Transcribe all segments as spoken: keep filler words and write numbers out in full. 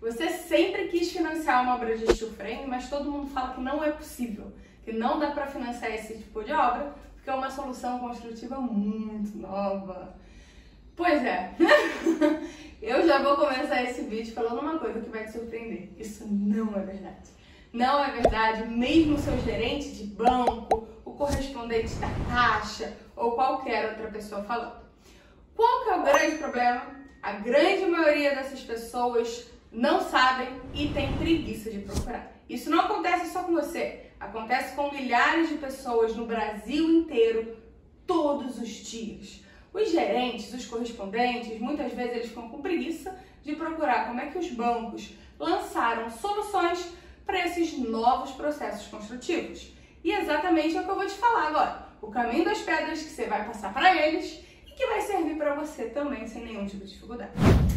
Você sempre quis financiar uma obra de steel frame, mas todo mundo fala que não é possível, que não dá para financiar esse tipo de obra, porque é uma solução construtiva muito nova. Pois é, eu já vou começar esse vídeo falando uma coisa que vai te surpreender. Isso não é verdade. Não é verdade, mesmo o seu gerente de banco, o correspondente da Caixa ou qualquer outra pessoa falando. Qual que é o grande problema? A grande maioria dessas pessoas não sabem e tem preguiça de procurar. Isso não acontece só com você, acontece com milhares de pessoas no Brasil inteiro, todos os dias. Os gerentes, os correspondentes, muitas vezes eles ficam com preguiça de procurar como é que os bancos lançaram soluções para esses novos processos construtivos. E exatamente é o que eu vou te falar agora, o caminho das pedras que você vai passar para eles e que vai servir para você também sem nenhum tipo de dificuldade.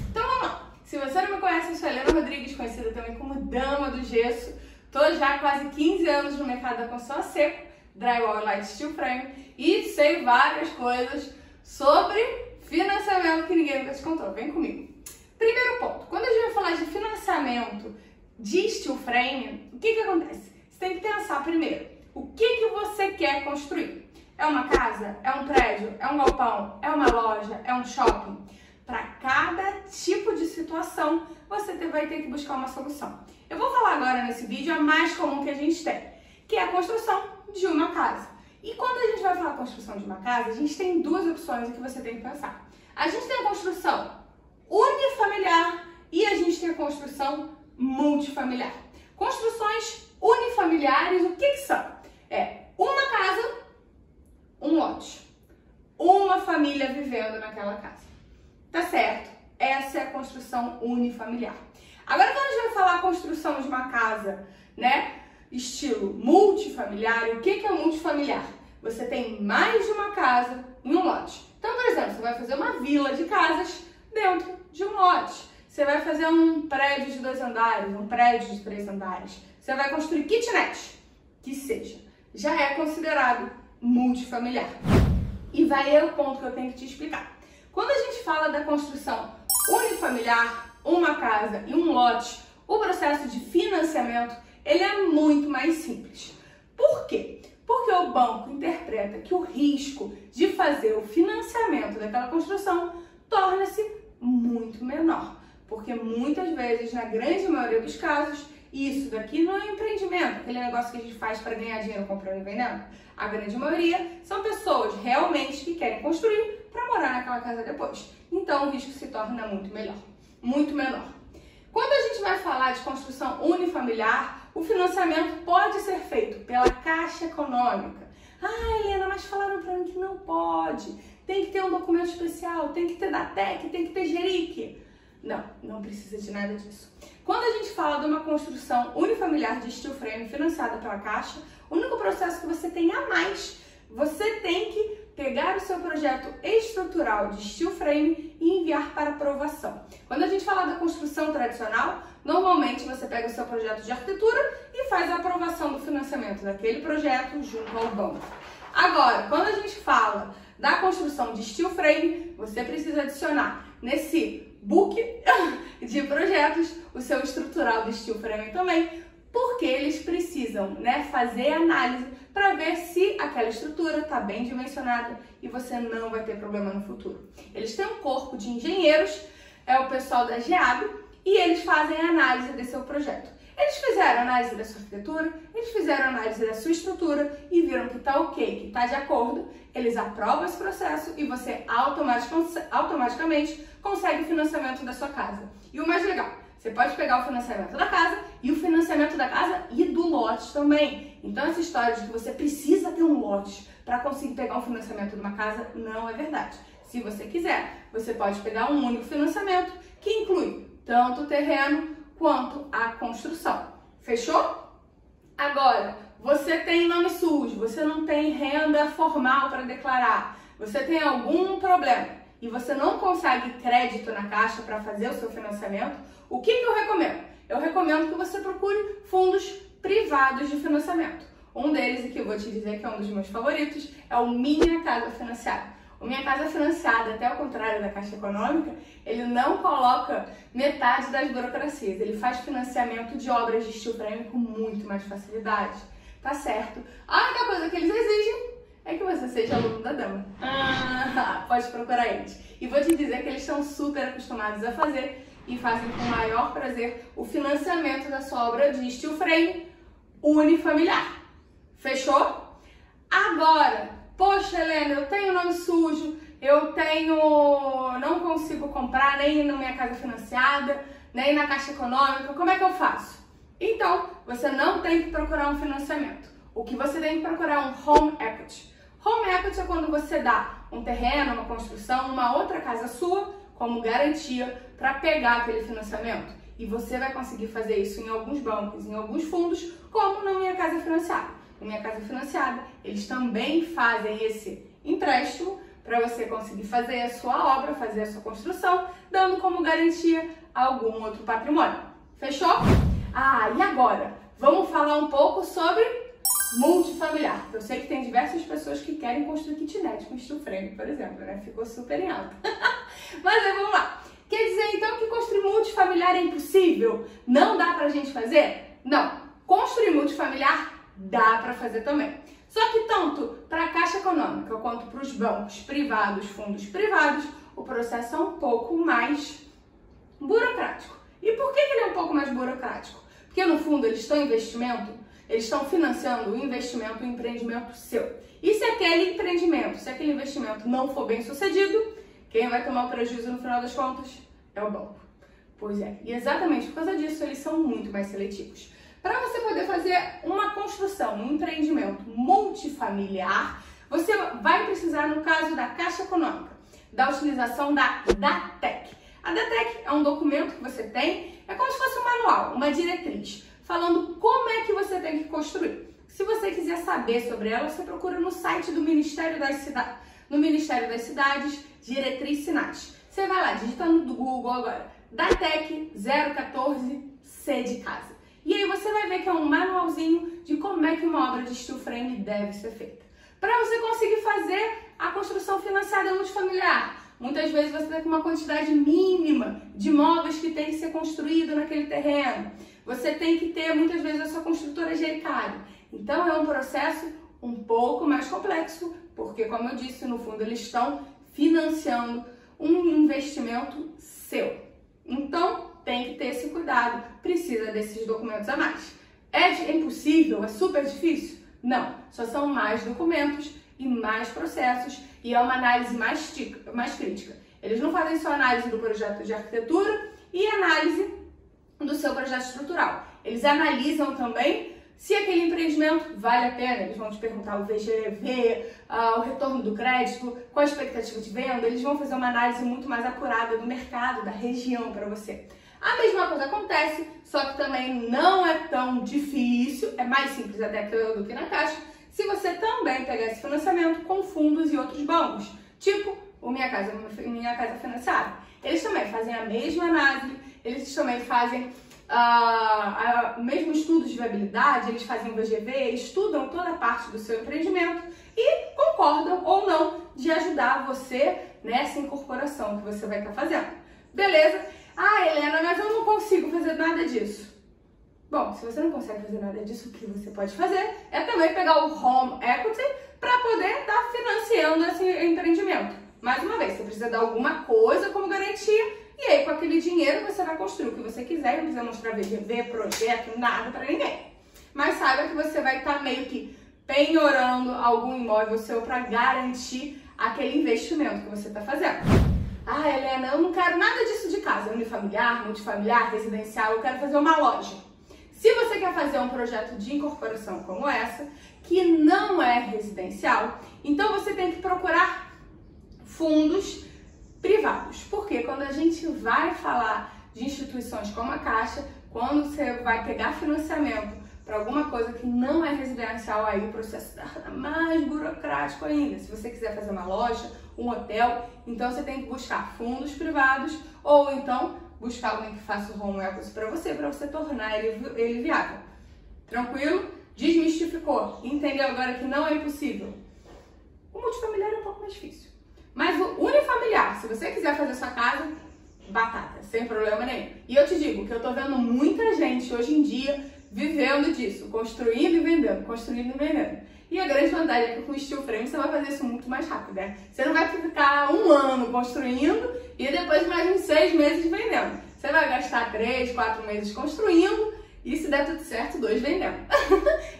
Então vamos lá! Se você não me conhece, eu sou Helena Rodrigues, conhecida também como Dama do Gesso. Estou já há quase quinze anos no mercado da construção a seco, drywall e light steel frame, e sei várias coisas sobre financiamento que ninguém nunca te contou. Vem comigo. Primeiro ponto, quando a gente vai falar de financiamento de steel frame, o que que acontece? Você tem que pensar primeiro, o que que você quer construir? É uma casa? É um prédio? É um galpão? É uma loja? É um shopping? Para cada tipo de situação, você vai ter que buscar uma solução. Eu vou falar agora nesse vídeo a mais comum que a gente tem, que é a construção de uma casa. E quando a gente vai falar construção de uma casa, a gente tem duas opções que você tem que pensar. A gente tem a construção unifamiliar e a gente tem a construção multifamiliar. Construções unifamiliares, o que que são? É uma casa, um lote, uma família vivendo naquela casa. Tá certo? Essa é a construção unifamiliar. Agora, quando a gente vai falar a construção de uma casa, né, estilo multifamiliar, o que que é multifamiliar? Você tem mais de uma casa em um lote. Então, por exemplo, você vai fazer uma vila de casas dentro de um lote. Você vai fazer um prédio de dois andares, um prédio de três andares. Você vai construir kitnet, que seja. Já é considerado multifamiliar. E vai é o ponto que eu tenho que te explicar. Quando a gente fala da construção unifamiliar, uma casa e um lote, o processo de financiamento, ele é muito mais simples. Por quê? Porque o banco interpreta que o risco de fazer o financiamento daquela construção torna-se muito menor. Porque muitas vezes, na grande maioria dos casos, isso daqui não é empreendimento, aquele negócio que a gente faz para ganhar dinheiro comprando e vendendo. A grande maioria são pessoas realmente que querem construir para morar naquela casa depois. Então o risco se torna muito melhor, muito menor. Quando a gente vai falar de construção unifamiliar, o financiamento pode ser feito pela Caixa Econômica. Ah, Helena, mas falaram para mim que não pode. Tem que ter um documento especial, tem que ter DATEC, tem que ter JERIC. Não, não precisa de nada disso. Quando a gente fala de uma construção unifamiliar de steel frame financiada pela Caixa, o único processo que você tem a mais, você tem que pegar o seu projeto estrutural de steel frame e enviar para aprovação. Quando a gente fala da construção tradicional, normalmente você pega o seu projeto de arquitetura e faz a aprovação do financiamento daquele projeto junto ao banco. Agora, quando a gente fala da construção de steel frame, você precisa adicionar nesse book de projetos o seu estrutural do steel frame também, porque eles precisam, né, fazer análise para ver se aquela estrutura está bem dimensionada e você não vai ter problema no futuro. Eles têm um corpo de engenheiros, é o pessoal da GEAB, e eles fazem a análise desse seu projeto. Eles fizeram análise da sua arquitetura, eles fizeram análise da sua estrutura e viram que está ok, que está de acordo, eles aprovam esse processo e você automaticamente consegue o financiamento da sua casa. E o mais legal, você pode pegar o financiamento da casa e o financiamento da casa e do lote também. Então essa história de que você precisa ter um lote para conseguir pegar um financiamento de uma casa não é verdade. Se você quiser, você pode pegar um único financiamento que inclui tanto o terreno quanto à construção. Fechou? Agora, você tem nome sujo, você não tem renda formal para declarar, você tem algum problema e você não consegue crédito na Caixa para fazer o seu financiamento, o que que eu recomendo? Eu recomendo que você procure fundos privados de financiamento. Um deles, e que eu vou te dizer que é um dos meus favoritos, é o Minha Casa Financiada. O Minha Casa Financiada, até o contrário da Caixa Econômica, ele não coloca metade das burocracias. Ele faz financiamento de obras de steel frame com muito mais facilidade. Tá certo? A única coisa que eles exigem é que você seja aluno da Dama. Ah, pode procurar eles. E vou te dizer que eles estão super acostumados a fazer e fazem com o maior prazer o financiamento da sua obra de steel frame unifamiliar. Fechou? Agora, poxa, Helena, eu tenho nome sujo, eu tenho, não consigo comprar nem na Minha Casa Financiada, nem na Caixa Econômica, como é que eu faço? Então, você não tem que procurar um financiamento. O que você tem que procurar é um home equity. Home equity é quando você dá um terreno, uma construção, uma outra casa sua como garantia para pegar aquele financiamento. E você vai conseguir fazer isso em alguns bancos, em alguns fundos, como na Minha Casa Financiada. Na Minha Casa Financiada, eles também fazem esse empréstimo para você conseguir fazer a sua obra, fazer a sua construção, dando como garantia algum outro patrimônio. Fechou? Ah, e agora? Vamos falar um pouco sobre multifamiliar. Eu sei que tem diversas pessoas que querem construir kitnet com steel frame, por exemplo, né? Ficou super em alta. Mas aí, vamos lá. Quer dizer, então, que construir multifamiliar é impossível? Não dá pra gente fazer? Não. Construir multifamiliar dá pra fazer também. Só que tanto para a Caixa Econômica quanto para os bancos privados, fundos privados, o processo é um pouco mais burocrático. E por que ele é um pouco mais burocrático? Porque, no fundo, eles estão em investimento. Eles estão financiando o investimento, o empreendimento seu. E se aquele empreendimento, se aquele investimento não for bem sucedido, quem vai tomar o prejuízo no final das contas é o banco. Pois é, e exatamente por causa disso eles são muito mais seletivos. Para você poder fazer uma construção, um empreendimento multifamiliar, você vai precisar, no caso da Caixa Econômica, da utilização da DATEC. A DATEC é um documento que você tem, é como se fosse um manual, uma diretriz, falando como é que você tem que construir. Se você quiser saber sobre ela, você procura no site do Ministério das Cidades, no Ministério das Cidades, diretriz Sinat. Você vai lá, digitando do Google agora, DATEC zero um quatro C de casa. E aí você vai ver que é um manualzinho de como é que uma obra de steel frame deve ser feita. Para você conseguir fazer a construção financiada multifamiliar, muitas vezes você tem uma quantidade mínima de móveis que tem que ser construído naquele terreno. Você tem que ter, muitas vezes, a sua construtora jericada. Então, é um processo um pouco mais complexo, porque, como eu disse, no fundo, eles estão financiando um investimento seu. Então, tem que ter esse cuidado, precisa desses documentos a mais. É impossível? É super difícil? Não, só são mais documentos e mais processos, e é uma análise mais, tica, mais crítica. Eles não fazem só análise do projeto de arquitetura e análise do seu projeto estrutural. Eles analisam também se aquele empreendimento vale a pena. Eles vão te perguntar o V G V, uh, o retorno do crédito, qual a expectativa de venda. Eles vão fazer uma análise muito mais acurada do mercado, da região para você. A mesma coisa acontece, só que também não é tão difícil, é mais simples até que do que na Caixa, se você também pegar esse financiamento com fundos e outros bancos, tipo o Minha Casa, Minha Casa Financiada. Eles também fazem a mesma análise, eles também fazem uh, uh, mesmo estudo de viabilidade, eles fazem o V G V, estudam toda a parte do seu empreendimento e concordam ou não de ajudar você nessa incorporação que você vai estar tá fazendo. Beleza? Ah, Helena, mas eu não consigo fazer nada disso. Bom, se você não consegue fazer nada disso, o que você pode fazer é também pegar o Home Equity para poder estar tá financiando esse empreendimento. Mais uma vez, você precisa dar alguma coisa como garantia. E aí, com aquele dinheiro, você vai construir o que você quiser, não precisa mostrar V G V, projeto, nada pra ninguém. Mas saiba que você vai estar tá meio que penhorando algum imóvel seu pra garantir aquele investimento que você tá fazendo. Ah, Helena, eu não quero nada disso de casa, unifamiliar, multifamiliar, residencial, eu quero fazer uma loja. Se você quer fazer um projeto de incorporação como essa, que não é residencial, então você tem que procurar fundos privados, porque quando a gente vai falar de instituições como a Caixa, quando você vai pegar financiamento para alguma coisa que não é residencial, aí o processo tá mais burocrático ainda. Se você quiser fazer uma loja, um hotel, então você tem que buscar fundos privados ou então buscar alguém que faça o home equity para você, para você tornar ele, ele viável. Tranquilo? Desmistificou. Entendeu agora que não é impossível? O multifamiliar é um pouco mais difícil. Mas o unifamiliar, se você quiser fazer sua casa, batata, sem problema nenhum. E eu te digo que eu tô vendo muita gente hoje em dia vivendo disso, construindo e vendendo, construindo e vendendo. E a grande vantagem é que com o steel frame você vai fazer isso muito mais rápido, né? Você não vai ficar um ano construindo e depois mais uns seis meses vendendo. Você vai gastar três, quatro meses construindo e, se der tudo certo, dois vendendo.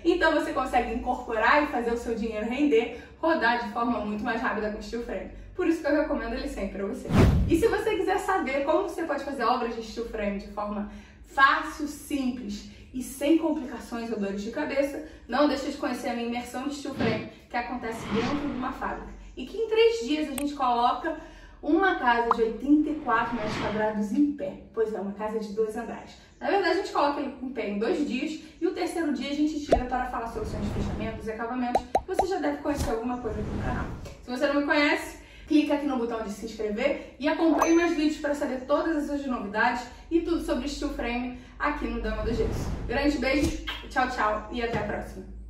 Então você consegue incorporar e fazer o seu dinheiro render, rodar de forma muito mais rápida com o steel frame. Por isso que eu recomendo ele sempre para você. E se você quiser saber como você pode fazer obras de steel frame de forma fácil, simples e sem complicações ou dores de cabeça, não deixa de conhecer a minha imersão de steel frame, que acontece dentro de uma fábrica. E que em três dias a gente coloca uma casa de oitenta e quatro metros quadrados em pé. Pois é, uma casa de dois andares. Na verdade, a gente coloca ele em pé em dois dias e o terceiro dia a gente tira para falar sobre soluções de fechamento, acabamentos. Você já deve conhecer alguma coisa aqui no canal. Se você não me conhece, clica aqui no botão de se inscrever e acompanhe meus vídeos para saber todas as suas novidades e tudo sobre steel frame aqui no Dama do Gesso. Grande beijo, tchau, tchau e até a próxima!